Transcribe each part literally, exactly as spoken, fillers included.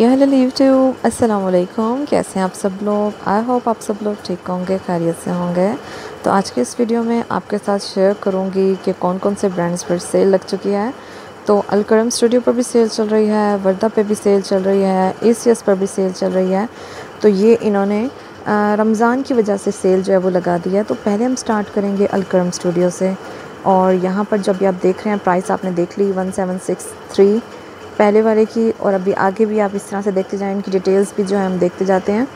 या hello leave to अस्सलाम वालेकुम। कैसे हैं आप सब लोग? आई होप आप सब लोग ठीक होंगे, खैरियत से होंगे। तो आज के इस वीडियो में आपके साथ शेयर करूंगी कि कौन कौन से ब्रांड्स पर सेल लग चुकी है। तो अलकरम स्टूडियो पर भी सेल चल रही है, वर्दा पे भी सेल चल रही है, ए सी एस पर भी सेल चल रही है। तो ये इन्होंने रमज़ान की वजह से सेल जो है वो लगा दी है। तो पहले हम स्टार्ट करेंगे अलकरम स्टूडियो से। और यहाँ पर जब भी आप देख रहे हैं प्राइस आपने देख ली वन सेवन सिक्स थ्री पहले वाले की, और अभी आगे भी आप इस तरह से देखते जाएं, इनकी डिटेल्स भी जो है हम देखते जाते हैं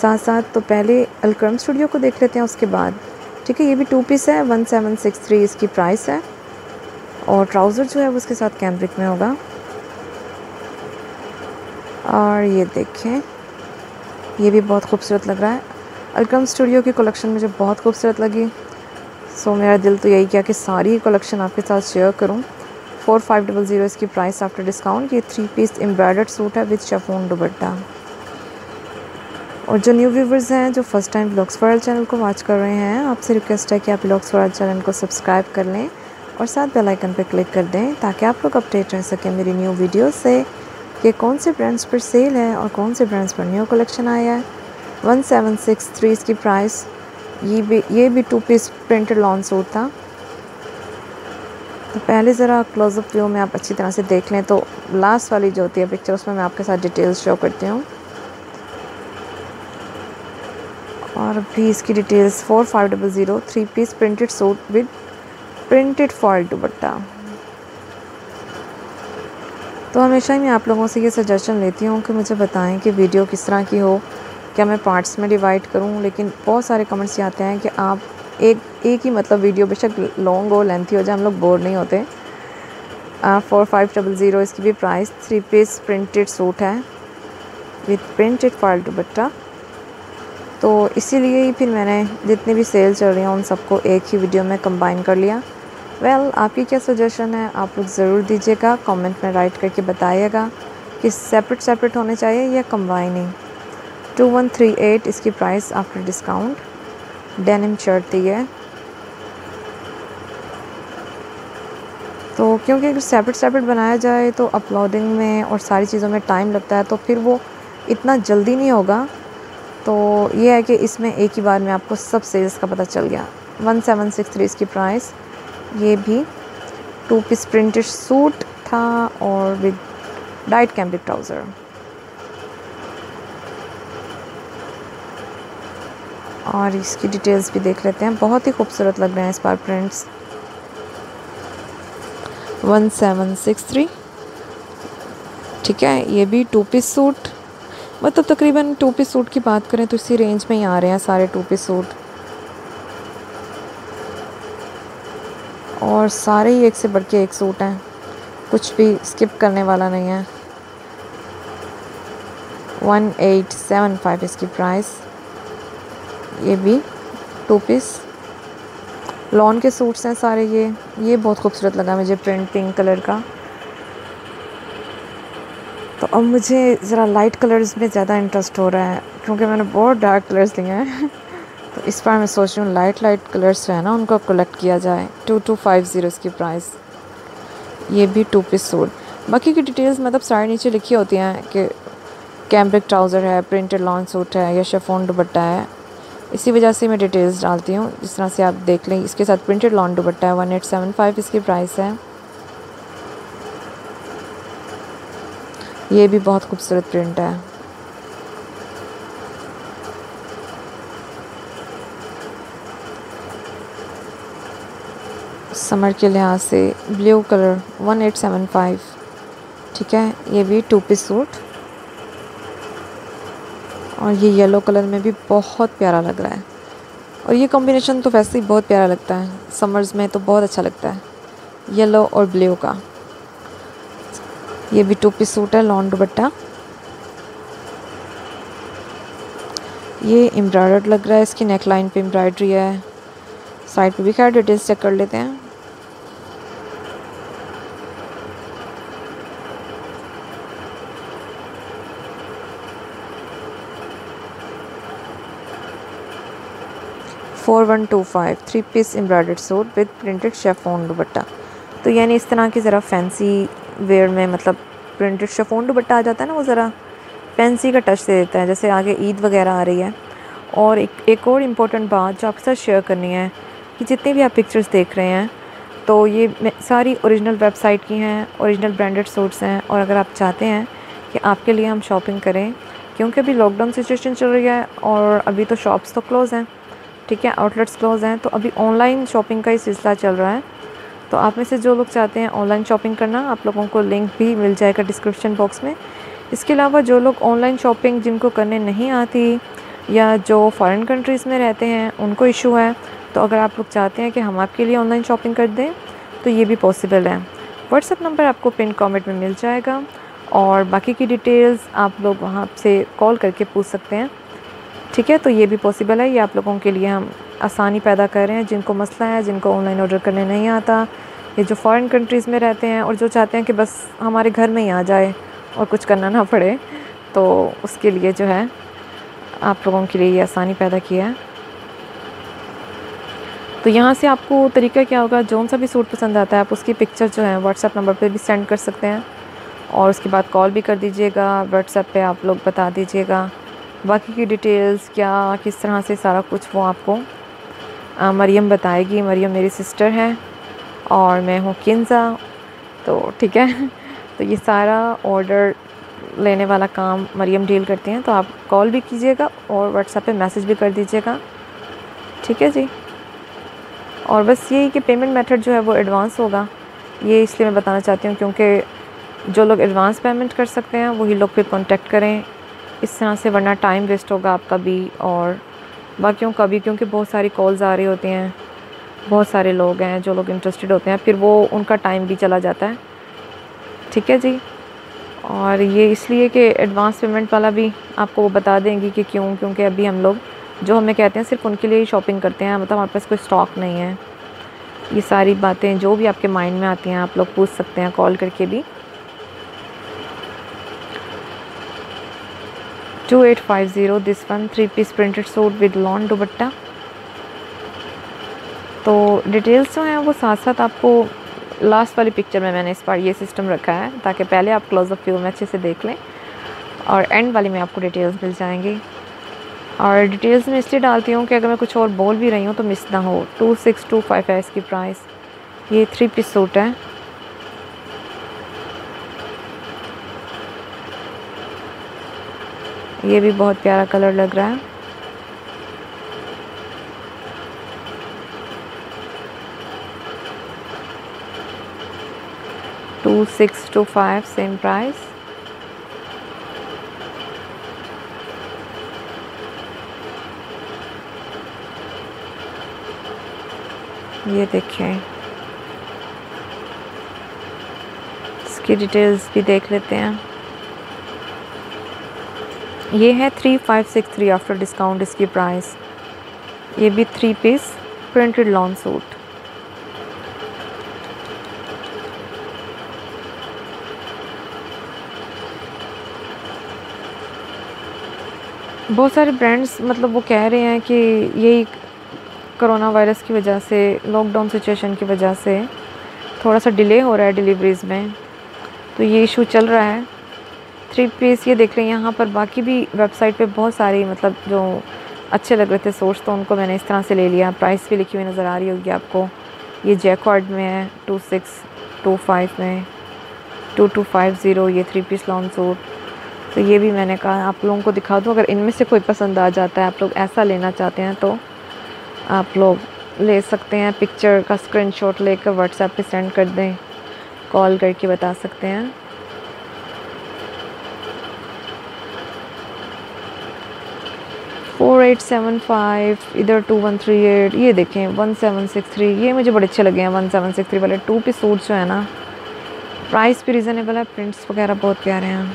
साथ साथ। तो पहले अलकरम स्टूडियो को देख लेते हैं, उसके बाद ठीक है। ये भी टू पीस है, वन सेवन सिक्स थ्री इसकी प्राइस है। और ट्राउज़र जो है उसके साथ कैम्ब्रिक में होगा। और ये देखें, ये भी बहुत खूबसूरत लग रहा है। अलकरम स्टूडियो की कलेक्शन मुझे बहुत खूबसूरत लगी। सो so, मेरा दिल तो यही किया कि सारी कलेक्शन आपके साथ शेयर करूं। फोर फाइव डबल ज़ीरो इसकी प्राइस आफ्टर डिस्काउंट। ये थ्री पीस एम्ब्रॉयडर्ड सूट है विद शेफोन दुपट्टा। और जो न्यू व्यूवर्स हैं, जो first time blogs for all channel को वॉच कर रहे हैं, आपसे रिक्वेस्ट है कि आप ब्लॉग्स फॉर ऑल चैनल को सब्सक्राइब कर लें और साथ बेल आइकन पर क्लिक कर दें ताकि आप लोग अपडेट रह सकें मेरी न्यू वीडियो से कि कौन से ब्रांड्स पर सेल है और कौन से ब्रांड्स पर न्यू कलेक्शन आया है। वन सेवन सिक्स थ्री इसकी प्राइस। ये भी ये भी two piece printed lawn suit था। तो पहले ज़रा क्लोजअप व्यू में आप अच्छी तरह से देख लें। तो लास्ट वाली जो होती है पिक्चर, उसमें मैं आपके साथ डिटेल्स शो करती हूँ। और भी इसकी details four five double zero, three piece printed suit with printed fall dupatta. तो हमेशा ही मैं आप लोगों से ये सजेशन लेती हूँ कि मुझे बताएं कि वीडियो किस तरह की हो, क्या मैं पार्ट्स में डिवाइड करूं। लेकिन बहुत सारे कमेंट्स ये आते हैं कि आप एक एक ही मतलब वीडियो बेशक लॉन्ग हो, लेंथी हो जाए, हम लोग बोर नहीं होते। फोर फाइव डबल ज़ीरो इसकी भी price. Three piece printed suit है विद प्रिंटेड फॉल दुपट्टा। तो इसीलिए ही फिर मैंने जितनी भी सेल चल रही हैं उन सबको एक ही वीडियो में कंबाइन कर लिया। वेल well, आपकी क्या सजेशन है आप लोग ज़रूर दीजिएगा, कॉमेंट में राइट करके बताइएगा कि सेपरेट सेपरेट होने चाहिए या combining. Two one three eight इसकी price after discount. Denim shirt थी है। तो क्योंकि अगर सेपरेट सेपरेट बनाया जाए तो अपलोडिंग में और सारी चीज़ों में टाइम लगता है, तो फिर वो इतना जल्दी नहीं होगा। तो ये है कि इसमें एक ही बार में आपको सब सेल्स का पता चल गया। वन सेवन सिक्स थ्री इसकी प्राइस। ये भी टू पीस प्रिंटेड सूट था और विद डाइट कैम्ब्रिक ट्राउज़र। और इसकी डिटेल्स भी देख लेते हैं, बहुत ही खूबसूरत लग रहे हैं इस बार prints. One seven six three ठीक है। ये भी टू पीस सूट, मतलब तकरीबन टू पीस सूट की बात करें तो इसी रेंज में ही आ रहे हैं सारे टू पीस सूट। और सारे ही एक से बढ़ के एक सूट हैं, कुछ भी स्किप करने वाला नहीं है। वन एट सेवन फाइव इसकी प्राइस। ये भी टू पीस लॉन के सूट्स हैं सारे। ये ये बहुत खूबसूरत लगा मुझे प्रिंट, पिंक कलर का। तो अब मुझे ज़रा लाइट कलर्स में ज़्यादा इंटरेस्ट हो रहा है क्योंकि मैंने बहुत डार्क कलर्स लिए हैं। तो इस बार मैं सोच रही हूँ लाइट लाइट कलर्स जो है ना उनको कलेक्ट किया जाए। टू टू फाइव ज़ीरो इसकी प्राइस। ये भी टू पीस सूट। बाकी की डिटेल्स मतलब सारे नीचे लिखी होती हैं कि कैम्ब्रिक ट्राउज़र है, प्रिंटेड लॉन सूट है या शेफोन दुपट्टा है। इसी वजह से मैं डिटेल्स डालती हूँ जिस तरह से आप देख लें। इसके साथ प्रिंटेड लॉन दुपट्टा है। वन एट सेवन फाइव इसकी प्राइस है। ये भी बहुत खूबसूरत प्रिंट है। समर के लिहाज से blue colour one eight seven five ठीक है। ये भी टू पीस सूट। और ये येलो कलर में भी बहुत प्यारा लग रहा है। और ये कॉम्बिनेशन तो वैसे ही बहुत प्यारा लगता है, समर्स में तो बहुत अच्छा लगता है येलो और ब्लू का। ये भी टू पीस सूट है, लॉन दुपट्टा। ये एम्ब्रॉयडर्ड लग रहा है, इसकी नेक लाइन पर एम्ब्रॉयडरी है, साइड पे भी। खैर डिटेल्स चेक कर लेते हैं। Four one two five three piece embroidered suit with printed chiffon dupatta. तो यानी इस तरह की ज़रा फैंसी वेयर में मतलब प्रिंटेड शेफोन दुपट्टा आ जाता है ना, वो ज़रा सस्पेंसी का टच दे देता है, जैसे आगे ईद वगैरह आ रही है। और एक एक और इम्पोर्टेंट बात जो आपके साथ शेयर करनी है कि जितने भी आप पिक्चर्स देख रहे हैं तो ये सारी ओरिजिनल वेबसाइट की हैं, ओरिजिनल ब्रांडेड सूट्स हैं। और अगर आप चाहते हैं कि आपके लिए हम शॉपिंग करें, क्योंकि अभी लॉकडाउन सिचुएशन चल रही है और अभी तो शॉप्स तो क्लोज़ हैं, ठीक है, आउटलेट्स क्लोज़ हैं, तो अभी ऑनलाइन शॉपिंग का ही सिलसिला चल रहा है। तो आप में से जो लोग चाहते हैं ऑनलाइन शॉपिंग करना, आप लोगों को लिंक भी मिल जाएगा डिस्क्रिप्शन बॉक्स में। इसके अलावा जो लोग ऑनलाइन शॉपिंग जिनको करने नहीं आती या जो फॉरेन कंट्रीज़ में रहते हैं उनको इशू है, तो अगर आप लोग चाहते हैं कि हम आपके लिए ऑनलाइन शॉपिंग कर दें तो ये भी पॉसिबल है। व्हाट्सअप नंबर आपको पिन कमेंट में मिल जाएगा और बाकी की डिटेल्स आप लोग वहाँ से कॉल करके पूछ सकते हैं, ठीक है। तो ये भी पॉसिबल है, ये आप लोगों के लिए हम आसानी पैदा कर रहे हैं जिनको मसला है, जिनको ऑनलाइन ऑर्डर करने नहीं आता, ये जो फॉरेन कंट्रीज़ में रहते हैं और जो चाहते हैं कि बस हमारे घर में ही आ जाए और कुछ करना ना पड़े, तो उसके लिए जो है आप लोगों के लिए ये आसानी पैदा किया है। तो यहाँ से आपको तरीका क्या होगा, जौन सा भी सूट पसंद आता है आप उसकी पिक्चर जो है व्हाट्सएप नंबर पर भी सेंड कर सकते हैं और उसके बाद कॉल भी कर दीजिएगा, व्हाट्सएप पे आप लोग बता दीजिएगा बाकी की डिटेल्स क्या किस तरह से सारा कुछ वो आपको आ, मरियम बताएगी। मरियम मेरी सिस्टर है और मैं हूँ किंजा, तो ठीक है। तो ये सारा ऑर्डर लेने वाला काम मरियम डील करती हैं, तो आप कॉल भी कीजिएगा और व्हाट्सएप पे मैसेज भी कर दीजिएगा, ठीक है जी। और बस यही कि पेमेंट मेथड जो है वो एडवांस होगा, ये इसलिए मैं बताना चाहती हूँ क्योंकि जो लोग एडवांस पेमेंट कर सकते हैं वही लोग फिर कांटेक्ट करें इस तरह से, वरना टाइम वेस्ट होगा आपका भी और बाकियों का भी, क्योंकि बहुत सारी कॉल्स आ रही होती हैं, बहुत सारे लोग हैं जो लोग इंटरेस्टेड होते हैं, फिर वो उनका टाइम भी चला जाता है, ठीक है जी। और ये इसलिए कि एडवांस पेमेंट वाला भी आपको वो बता देंगी कि क्यों, क्योंकि अभी हम लोग जो हमें कहते हैं सिर्फ उनके लिए ही शॉपिंग करते हैं, मतलब हमारे पास कोई स्टॉक नहीं है। ये सारी बातें जो भी आपके माइंड में आती हैं आप लोग पूछ सकते हैं कॉल करके भी। Two eight five zero, this one three piece printed suit with lawn dupatta. तो डिटेल्स जो हैं वो साथ साथ आपको लास्ट वाली पिक्चर में मैंने इस बार ये सिस्टम रखा है ताकि पहले आप क्लोजअप व्यू में अच्छे से देख लें और एंड वाली में आपको डिटेल्स मिल जाएंगी। और डिटेल्स में इसलिए डालती हूँ कि अगर मैं कुछ और बोल भी रही हूँ तो मिस ना हो। टू सिक्स टू फाइव है इसकी प्राइस। ये थ्री पीस सूट है। ये भी बहुत प्यारा कलर लग रहा है। Two six two five same price. ये देखिए, इसकी डिटेल्स भी देख लेते हैं। ये है three five six three after discount इसकी प्राइस। ये भी three piece printed lawn suit. बहुत सारे ब्रांड्स मतलब वो कह रहे हैं कि यही कोरोना वायरस की वजह से, लॉकडाउन सिचुएशन की वजह से थोड़ा सा डिले हो रहा है डिलीवरीज़ में, तो ये इशू चल रहा है। थ्री पीस ये देख रहे हैं यहाँ पर। बाकी भी वेबसाइट पे बहुत सारी मतलब जो अच्छे लग रहे थे सोर्स, तो उनको मैंने इस तरह से ले लिया। प्राइस भी लिखी हुई नज़र आ रही होगी आपको। ये जैकवार्ड में है टू सिक्स टू फाइव में टू टू फाइव ज़ीरो। ये थ्री पीस लॉन्ग सूट, तो ये भी मैंने कहा आप लोगों को दिखा दूँ, अगर इनमें से कोई पसंद आ जाता है आप लोग ऐसा लेना चाहते हैं तो आप लोग ले सकते हैं। पिक्चर का स्क्रीन शॉट लेकर व्हाट्सएप पर सेंड कर दें, कॉल करके बता सकते हैं। फोर एट सेवन फाइव, इधर टू वन थ्री एट। ये देखें वन सेवन सिक्स थ्री। ये मुझे बड़े अच्छे लगे हैं वन सेवन सिक्स थ्री वाले टू पीस सूट जो है ना। प्राइस भी रिजनेबल है, प्रिंट्स वगैरह बहुत प्यारे हैं।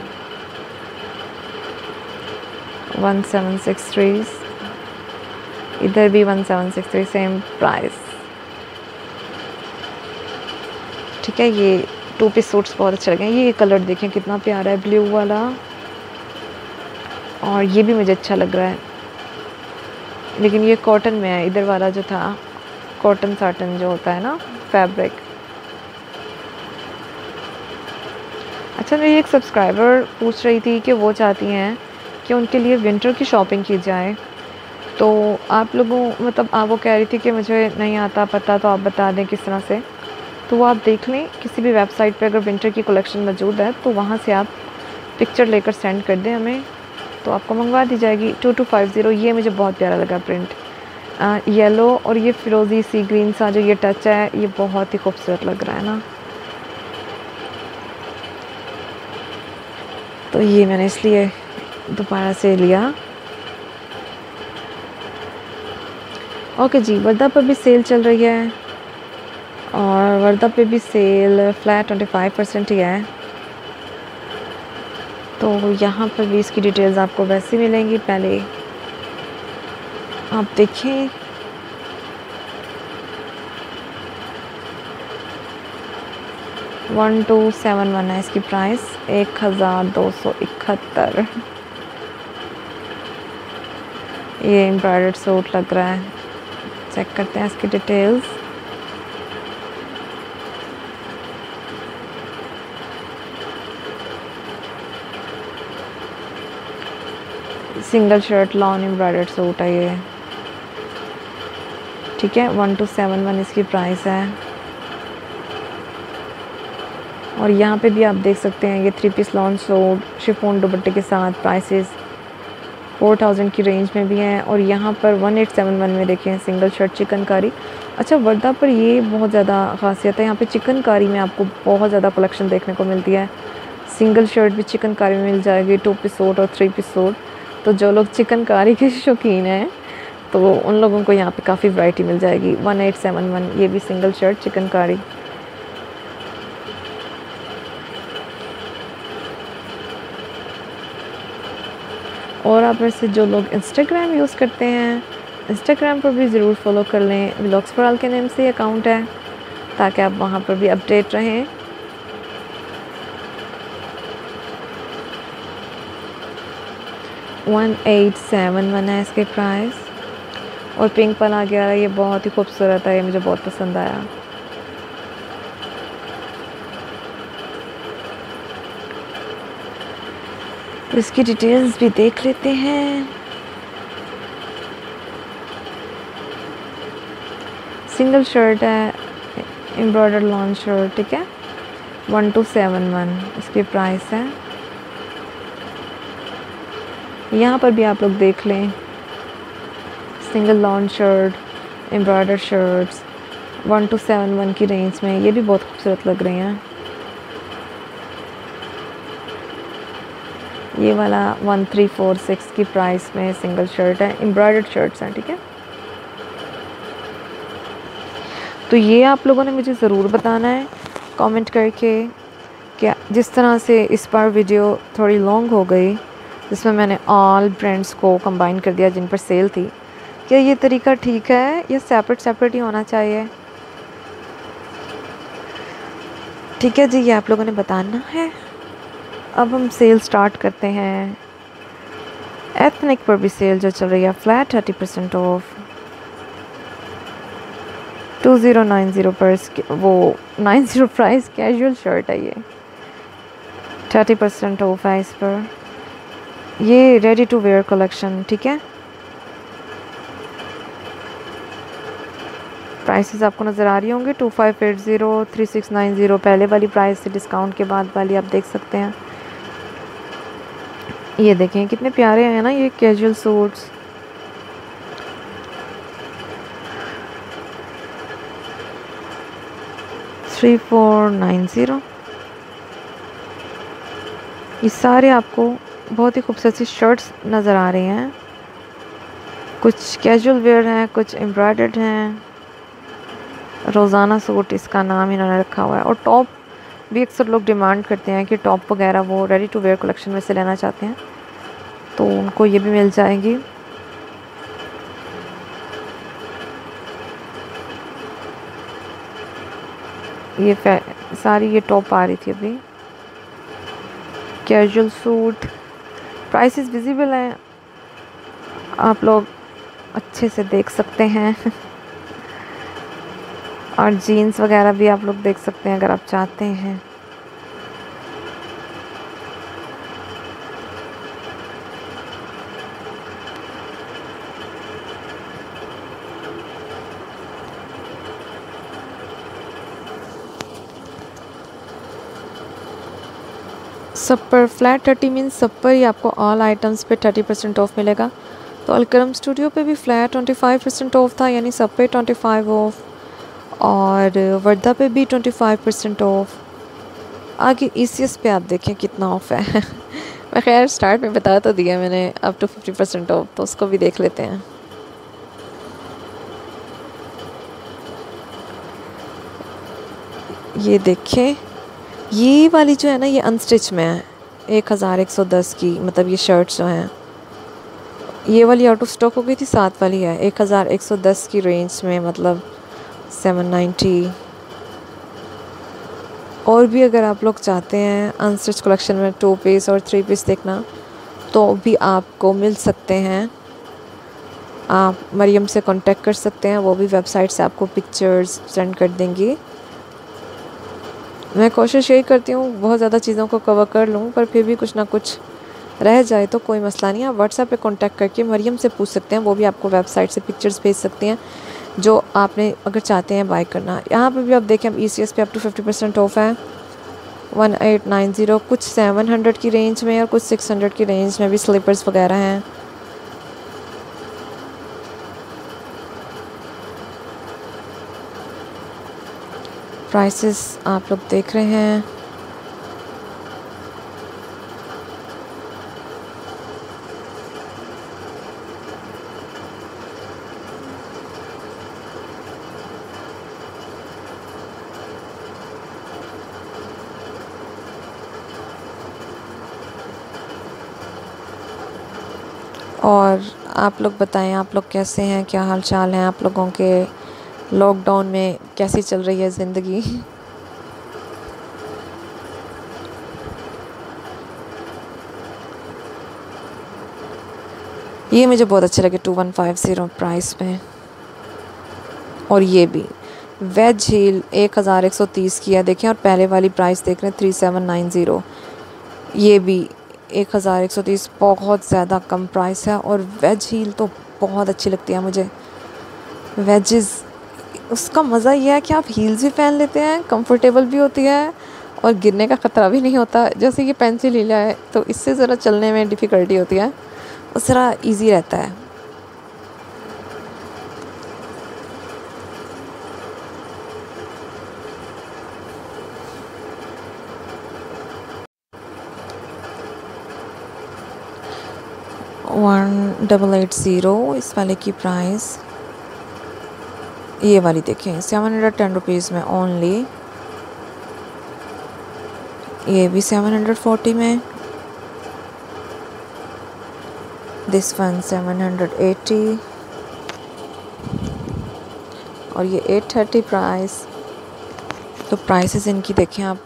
वन सेवन सिक्स थ्री, इधर भी one seven six three, same price, ठीक है। ये टू पीस सूट्स बहुत अच्छे लगे हैं। ये कलर देखें कितना प्यारा है, ब्लू वाला, और ये भी मुझे अच्छा लग रहा है, लेकिन ये कॉटन में है। इधर वाला जो था कॉटन साटन जो होता है ना फैब्रिक। अच्छा, अच्छा मेरी एक सब्सक्राइबर पूछ रही थी कि वो चाहती हैं कि उनके लिए विंटर की शॉपिंग की जाए, तो आप लोगों मतलब आप वो कह रही थी कि मुझे नहीं आता पता, तो आप बता दें किस तरह से। तो वो आप देख लें किसी भी वेबसाइट पे अगर विंटर की कलेक्शन मौजूद है तो वहाँ से आप पिक्चर लेकर सेंड कर दें हमें, तो आपको मंगवा दी जाएगी। टू टू फाइव ज़ीरो, ये मुझे बहुत प्यारा लगा प्रिंट, आ, येलो और ये फिरोजी सी ग्रीन सा जो ये टच है ये बहुत ही खूबसूरत लग रहा है ना, तो ये मैंने इसलिए दोबारा से लिया। ओके जी, वर्दा पर भी सेल चल रही है और वर्दा पे भी sale flat twenty five percent ही है, तो यहाँ पर भी इसकी डिटेल्स आपको वैसी मिलेंगी। पहले आप देखें, वन टू सेवन वन है इसकी प्राइस, एक हज़ार दो सौ इकहत्तर। ये एम्ब्रॉयडर्ड सूट लग रहा है, चेक करते हैं इसकी details. Single shirt lawn embroidered suit है ये, ठीक है, वन टू सेवन वन इसकी प्राइस है। और यहाँ पे भी आप देख सकते हैं ये three piece lawn suit chiffon दुपट्टे के साथ, प्राइसेस फोर थाउजेंड की रेंज में भी हैं। और यहाँ पर वन एट सेवन वन में देखें सिंगल शर्ट चिकनकारी। अच्छा, वर्दा पर ये बहुत ज़्यादा खासियत है, यहाँ पे चिकनकारी में आपको बहुत ज़्यादा कलेक्शन देखने को मिलती है। सिंगल शर्ट भी चिकनकारी में मिल जाएगी, टू पीस सूट और थ्री पीस सूट, तो जो लोग चिकनकारी के शौकीन हैं तो उन लोगों को यहाँ पे काफ़ी वैरायटी मिल जाएगी। वन एट सेवन वन, ये भी सिंगल शर्ट चिकनकारी। और आप ऐसे जो लोग इंस्टाग्राम यूज़ करते हैं, इंस्टाग्राम पर भी ज़रूर फॉलो कर लें, व्लॉग्स फॉर ऑल के नेम से अकाउंट है, ताकि आप वहाँ पर भी अपडेट रहें। वन एट सेवन वन है इसके प्राइस। और पिंक पन आ गया, ये बहुत ही खूबसूरत है, ये मुझे बहुत पसंद आया। तो इसकी डिटेल्स भी देख लेते हैं। सिंगल शर्ट है, एम्ब्रॉयडर्ड लॉन्ग शर्ट, ठीक है, वन टू सेवन वन इसकी प्राइस है। यहाँ पर भी आप लोग देख लें, single lawn shirt embroider shirts one two seven one की रेंज में, ये भी बहुत खूबसूरत लग रही हैं। ये वाला वन थ्री फोर सिक्स की प्राइस में सिंगल शर्ट है, एम्ब्रॉयडर शर्ट्स हैं, ठीक है। तो ये आप लोगों ने मुझे ज़रूर बताना है कमेंट करके, क्या जिस तरह से इस बार वीडियो थोड़ी लॉन्ग हो गई जिसमें मैंने ऑल ब्रांड्स को कंबाइन कर दिया जिन पर सेल थी, क्या ये तरीका ठीक है या सेपरेट सेपरेट ही होना चाहिए? ठीक है जी, ये आप लोगों ने बताना है। अब हम सेल स्टार्ट करते हैं। एथनिक पर भी सेल जो चल रही है, flat thirty percent off, two zero nine zero पर वो nine zero price casual shirt है, ये थर्टी परसेंट ऑफ है इस पर। ये रेडी टू वेयर कलेक्शन, ठीक है, प्राइसेस आपको नज़र आ रही होंगी, two five eight zero, three six nine zero पहले वाली प्राइस से डिस्काउंट के बाद वाली आप देख सकते हैं। ये देखें कितने प्यारे हैं ना ये casual suits. Three four nine zero, ये सारे आपको बहुत ही खूबसूरत सी शर्ट्स नज़र आ रही हैं, कुछ कैजुअल वेयर हैं, कुछ एम्ब्रॉयडर्ड हैं। रोज़ाना सूट इसका नाम इन्होंने रखा हुआ है। और टॉप भी अक्सर लोग डिमांड करते हैं कि टॉप वगैरह वो रेडी टू वेयर कलेक्शन में से लेना चाहते हैं, तो उनको ये भी मिल जाएगी। ये सारी ये टॉप आ रही थी अभी, कैजुअल सूट, प्राइसेस विजिबल हैं, आप लोग अच्छे से देख सकते हैं। और जीन्स वगैरह भी आप लोग देख सकते हैं अगर आप चाहते हैं। सब पर फ्लैट थर्टी मीन्स सब पर ही आपको ऑल आइटम्स पे थर्टी परसेंट ऑफ मिलेगा। तो अलकरम स्टूडियो पे भी flat twenty five percent off था, यानी सब पे ट्वेंटी फाइव ऑफ, और वर्दा पे भी ट्वेंटी फाइव परसेंट ऑफ। आगे ई सी एस पे आप देखें कितना ऑफ है। मैं खैर स्टार्ट में बता तो दिया मैंने up to fifty percent off, तो उसको भी देख लेते हैं। ये देखें, ये वाली जो है ना ये अनस्टिच में है एक हज़ार एक सौ दस की, मतलब ये शर्ट्स जो हैं ये वाली आउट ऑफ स्टॉक हो गई थी, सात वाली है एक हज़ार एक सौ दस की रेंज में, मतलब सेवन नाइन्टी। और भी अगर आप लोग चाहते हैं अनस्टिच कलेक्शन में टू पीस और थ्री पीस देखना तो भी आपको मिल सकते हैं। आप मरियम से कांटेक्ट कर सकते हैं, वो भी वेबसाइट से आपको पिक्चर्स सेंड कर देंगी। मैं कोशिश यही करती हूँ बहुत ज़्यादा चीज़ों को कवर कर लूँ, पर फिर भी कुछ ना कुछ रह जाए तो कोई मसला नहीं है। आप व्हाट्सएप पे कांटेक्ट करके मरियम से पूछ सकते हैं, वो भी आपको वेबसाइट से पिक्चर्स भेज सकती हैं जो आपने अगर चाहते हैं बाय करना। यहाँ पे भी आप देखें ई सी एस पे up to fifty percent off है वन एट नाइन ज़ीरो। कुछ सेवन हंड्रेड की रेंज में और कुछ सिक्स हंड्रेड की रेंज में भी स्लीपर्स वगैरह हैं। प्राइसेस आप लोग देख रहे हैं। और आप लोग बताएं, आप लोग कैसे हैं, क्या हाल चाल हैं आप लोगों के, लॉकडाउन में कैसी चल रही है ज़िंदगी। ये मुझे बहुत अच्छे लगे two one five zero price में। और ये भी वेज हील एक हज़ार एक सौ तीस की है देखें, और पहले वाली प्राइस देख रहे हैं थ्री सेवन नाइन ज़ीरो। ये भी एक हज़ार एक सौ तीस, बहुत ज़्यादा कम प्राइस है। और वेज हील तो बहुत अच्छी लगती है मुझे, वेजेस उसका मज़ा यह है कि आप हील्स भी पहन लेते हैं, कंफर्टेबल भी होती है और गिरने का ख़तरा भी नहीं होता। जैसे ये पेंसिल हील है तो इससे ज़रा चलने में डिफ़िकल्टी होती है, उस तरह ईजी रहता है। वन डबल एट ज़ीरो इस वाले की प्राइस। ये वाली देखें सेवन हंड्रेड टेन रुपीज़ में ओनली। ये भी सेवन हंड्रेड फोर्टी में, this one seven hundred eighty, और ये एट थर्टी प्राइस। तो प्राइसेस इनकी देखें आप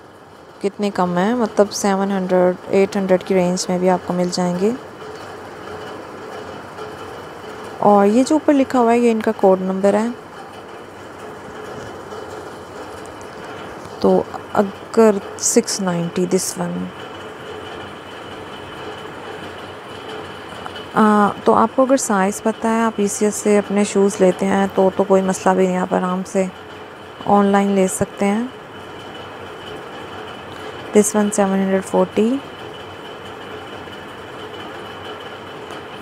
कितने कम हैं, मतलब सेवन हंड्रेड एट हंड्रेड की रेंज में भी आपको मिल जाएंगे। और ये जो ऊपर लिखा हुआ है ये इनका कोड नंबर है। तो अगर सिक्स नाइन्टी दिस वन, तो आपको अगर साइज़ पता है, आप ई सी एस से अपने शूज़ लेते हैं तो तो कोई मसला भी नहीं, आप आराम से ऑनलाइन ले सकते हैं। This one seven hundred forty,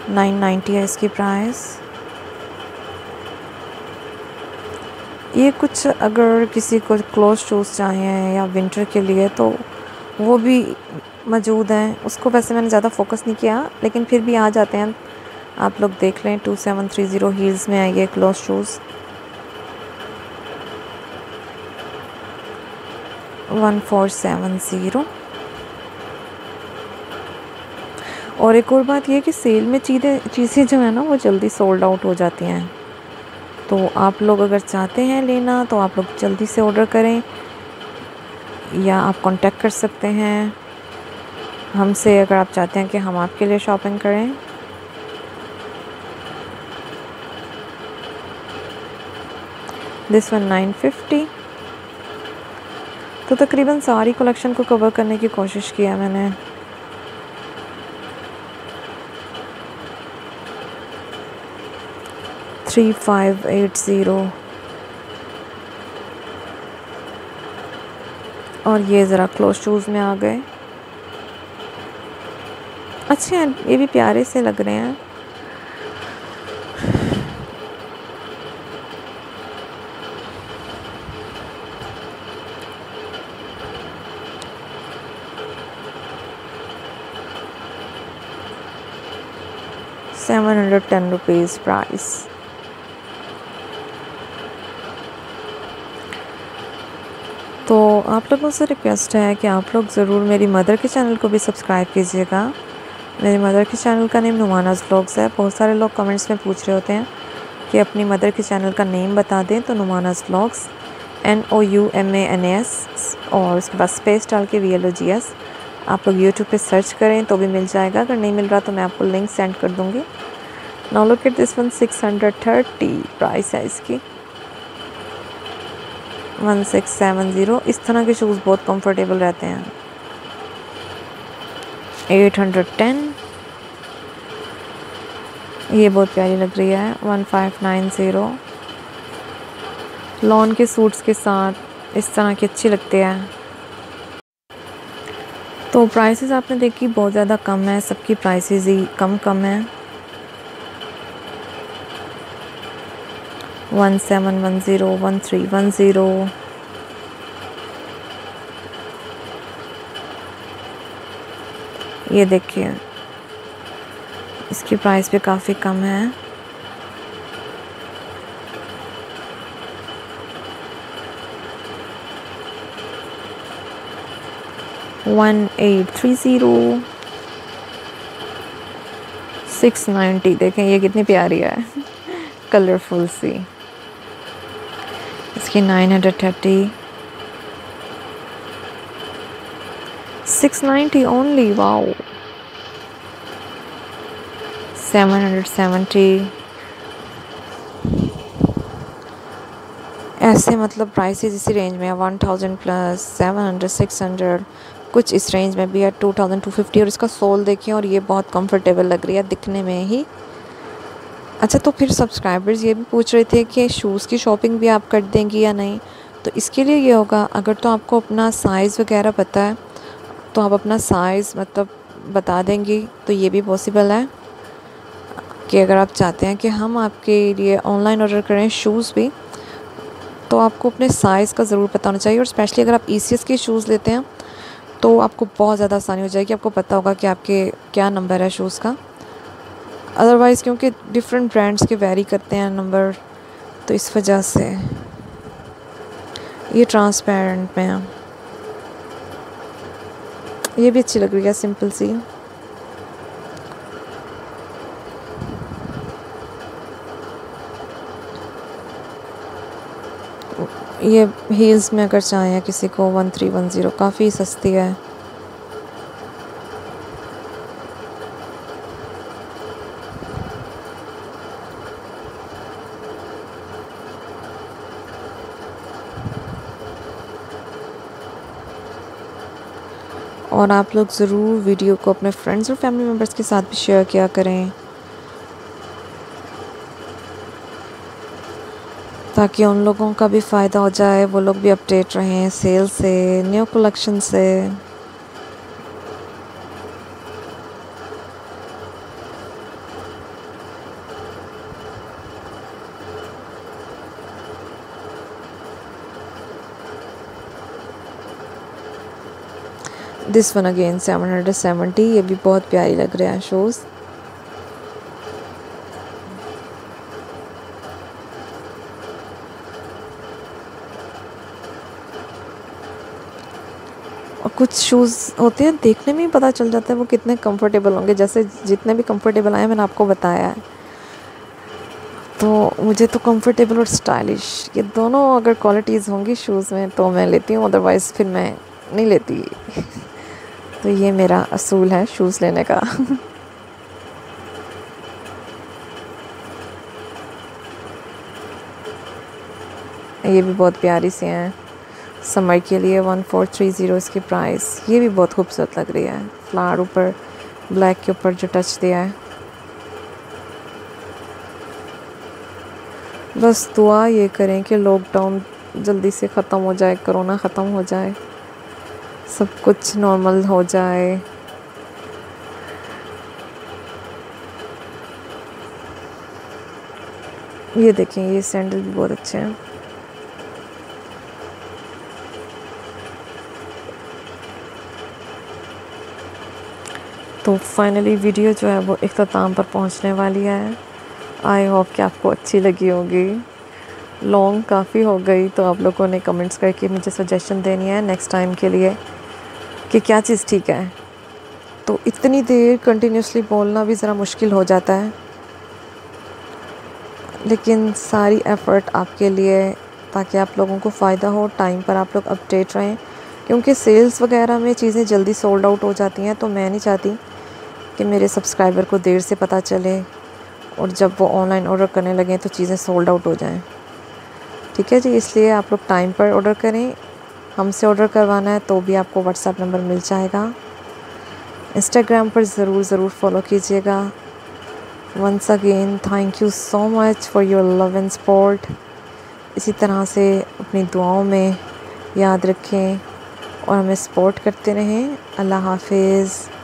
nine ninety है इसकी प्राइस। ये कुछ अगर किसी को क्लोज शूज़ चाहिए या विंटर के लिए तो वो भी मौजूद हैं, उसको वैसे मैंने ज़्यादा फोकस नहीं किया लेकिन फिर भी आ जाते हैं, आप लोग देख लें। Two seven three zero heels में आइए close shoes, one four seven zero. और एक और बात यह कि सेल में चीज़ें चीज़ें जो है ना वो जल्दी सोल्ड आउट हो जाती हैं, तो आप लोग अगर चाहते हैं लेना तो आप लोग जल्दी से ऑर्डर करें, या आप कांटेक्ट कर सकते हैं हमसे अगर आप चाहते हैं कि हम आपके लिए शॉपिंग करें। This one nine fifty. तो तकरीबन सारी कलेक्शन को कवर करने की कोशिश किया मैंने। Three five eight zero. और ये ज़रा क्लोज शूज़ में आ गए। अच्छे हैं, ये भी प्यारे से लग रहे हैं। Seven hundred ten rupees price. तो आप लोगों से रिक्वेस्ट है कि आप लोग ज़रूर मेरी मदर के चैनल को भी सब्सक्राइब कीजिएगा। मेरी मदर के चैनल का नेम नुमानाज़ व्लॉग्स है। बहुत सारे लोग कमेंट्स में पूछ रहे होते हैं कि अपनी मदर के चैनल का नेम बता दें, तो नुमानाज़ vlogs N O U M A N A S और बस स्पेस डाल के V L O G S आप लोग यूट्यूब पे सर्च करें तो भी मिल जाएगा। अगर नहीं मिल रहा तो मैं आपको लिंक सेंड कर दूँगी। Now look at this one, six hundred thirty price है इसकी, वन सिक्स सेवन ज़ीरो। इस तरह के शूज़ बहुत कंफर्टेबल रहते हैं। एट हंड्रेड टेन, ये बहुत प्यारी लग रही है, one five nine zero. Lawn के सूट्स के साथ इस तरह के अच्छे लगते हैं। तो प्राइसेस आपने देखी बहुत ज़्यादा कम है, सबकी प्राइसेस ही कम कम है। One seven one zero one three one zero. ये देखिए, इसकी प्राइस भी काफ़ी कम है। One eight three zero, six ninety. देखें ये कितनी प्यारी है, कलरफुल सी। इसकी nine hundred thirty, six ninety only. Wow, seven hundred seventy. ऐसे मतलब प्राइसेस इसी रेंज में है, one thousand plus, seven hundred, six hundred, कुछ इस रेंज में भी है, टू थाउज़ेंड टू फिफ्टी। और इसका सोल देखिए, और ये बहुत कंफर्टेबल लग रही है दिखने में ही। अच्छा, तो फिर सब्सक्राइबर्स ये भी पूछ रहे थे कि शूज़ की शॉपिंग भी आप कर देंगी या नहीं, तो इसके लिए ये होगा, अगर तो आपको अपना साइज़ वगैरह पता है तो आप अपना साइज़ मतलब बता देंगी, तो ये भी पॉसिबल है कि अगर आप चाहते हैं कि हम आपके लिए ऑनलाइन ऑर्डर करें शूज़ भी, तो आपको अपने साइज़ का ज़रूर पता होना चाहिए। और स्पेशली अगर आप ई सी एस के शूज़ लेते हैं तो आपको बहुत ज़्यादा आसानी हो जाएगी, आपको पता होगा कि आपके क्या नंबर है शूज़ का। अदरवाइज़ क्योंकि डिफरेंट ब्रांड्स के वेरी करते हैं नंबर, तो इस वजह से ये ट्रांसपेरेंट में है। ये भी अच्छी लग रही है, सिंपल सी। ये हील्स में अगर चाहें किसी को, वन थ्री वन ज़ीरो, काफ़ी सस्ती है। और आप लोग ज़रूर वीडियो को अपने फ्रेंड्स और फैमिली मेम्बर्स के साथ भी शेयर किया करें, ताकि उन लोगों का भी फ़ायदा हो जाए, वो लोग भी अपडेट रहें सेल से, न्यू कलेक्शन से। This one again seven hundred seventy, ये भी बहुत प्यारी लग रहे हैं शूज़। और कुछ शूज़ होते हैं देखने में ही पता चल जाता है वो कितने कंफर्टेबल होंगे, जैसे जितने भी कंफर्टेबल आए मैंने आपको बताया है। तो मुझे तो कंफर्टेबल और स्टाइलिश, ये दोनों अगर क्वालिटीज़ होंगी शूज़ में तो मैं लेती हूँ, अदरवाइज़ फिर मैं नहीं लेती। तो ये मेरा असूल है शूज़ लेने का। ये भी बहुत प्यारी सी हैं, समर के लिए, वन फोर थ्री ज़ीरो इसकी प्राइस। ये भी बहुत खूबसूरत लग रही है, फ्लावर ऊपर ब्लैक के ऊपर जो टच दिया है। बस दुआ ये करें कि लॉकडाउन जल्दी से ख़त्म हो जाए, कोरोना ख़त्म हो जाए, सब कुछ नॉर्मल हो जाए। ये देखें, ये सैंडल भी बहुत अच्छे हैं। तो फाइनली वीडियो जो है वो इख्तिताम पर पहुंचने वाली है। आई होप कि आपको अच्छी लगी होगी। लॉन्ग काफ़ी हो गई, तो आप लोगों ने कमेंट्स करके मुझे सजेशन देनी है नेक्स्ट टाइम के लिए कि क्या चीज़ ठीक है। तो इतनी देर कंटिन्यूसली बोलना भी ज़रा मुश्किल हो जाता है, लेकिन सारी एफ़र्ट आपके लिए ताकि आप लोगों को फ़ायदा हो, टाइम पर आप लोग अपडेट रहें, क्योंकि सेल्स वगैरह में चीज़ें जल्दी सोल्ड आउट हो जाती हैं। तो मैं नहीं चाहती कि मेरे सब्सक्राइबर को देर से पता चले और जब वो ऑनलाइन ऑर्डर करने लगें तो चीज़ें सोल्ड आउट हो जाएं। ठीक है जी, इसलिए आप लोग टाइम पर ऑर्डर करें। हमसे ऑर्डर करवाना है तो भी आपको व्हाट्सएप नंबर मिल जाएगा। इंस्टाग्राम पर ज़रूर ज़रूर फॉलो कीजिएगा। Once again thank you so much for your love and support. इसी तरह से अपनी दुआओं में याद रखें और हमें सपोर्ट करते रहें। अल्लाह हाफिज़।